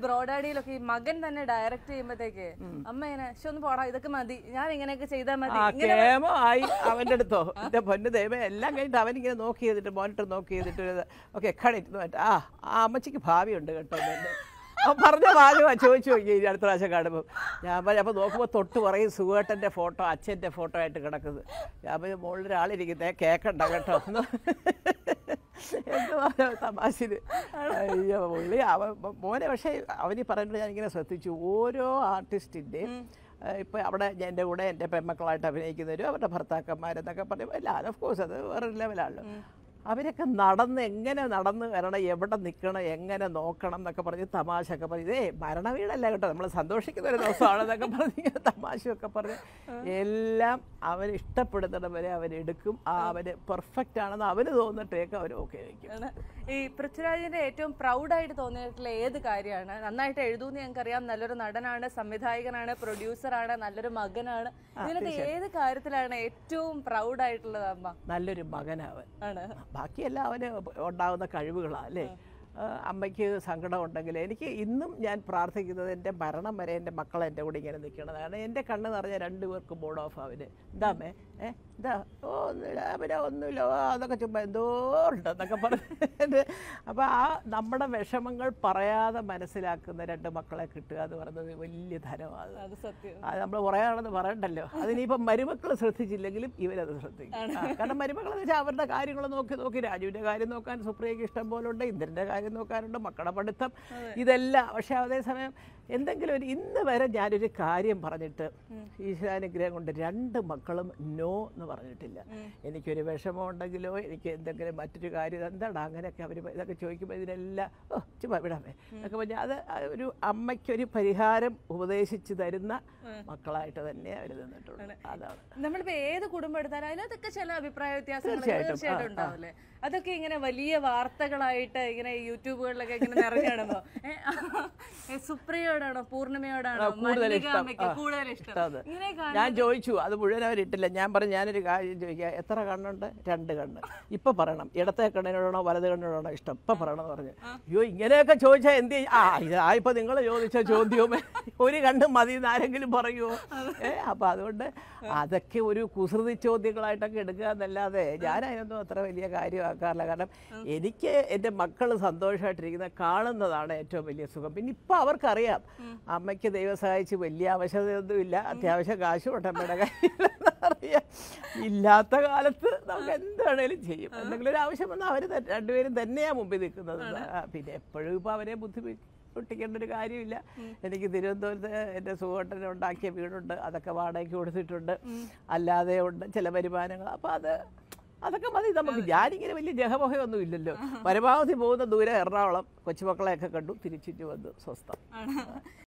Broadly, like Magan than a direct team at a man, Shun Poda, the Kamadi, Yaring and say them at I wanted to go. The point of the Langan Tavani and Noki, the monitor Noki, okay, cut it. Ah, much Pavi under the I'm making Sankara on Tangalani. In them, Jan Prathik, the Parana, and the Makala, and everything in the Canada, and the Canada and do a commode of it. Dame, eh? The oh, the Cachubando, the Capar, about number of Veshamangal, Paria, the Manasilak, the Makala, the other Willie Thanava, I am Raya, the Varandalo. I think a miraculous strategy, even other thing. Can a miraculous have the guiding on the no kind of Macadapata. Either love shall they some in the very January Karium Paranetum. He's an agreeing on the Randa Macalum, no Navarilla. Any Curivasham on the Gilo, the Gramatic Iris and the Langan, like a choke by the La Chimabida. Like other, I do Amacuri Pariharam, who they sit to the Rina, Macalita than near the Namade, the Kudumber, I know the Kachella be private. Other king and a valley of Arthagalite. YouTuber like I can never a superior and a poor name. I joy to other would never little Yamper and Yanaka, Etheragan, Tandagan, Ipaparanam, Yataka, whether they're not a stop, Paparana. You Yanaka Choja and the I put in the Yolicha, only under Madi, I can borrow you. The Kuru Kusuri Cho, the Glita, the Lade, Jana, and the Travailia Gaia, Carlaganam, Edike, and the Makal. The car and the other two million Sukapini power career. I make the Evasai, Chivilia, Vasha, the Villa, Tiavasha Gashu, or Tamada. Ilata, the relative. The Gladavasha, and doing the name of the Perupa, Butu, taken to the Garia, and they didn't do the sword and Daki, the other Kavada, Kursit, Allah, they would celebrate and father. I think I didn't really have a whole new little. But about the boat, the Dura, Cochivaka, I could do Tirichi.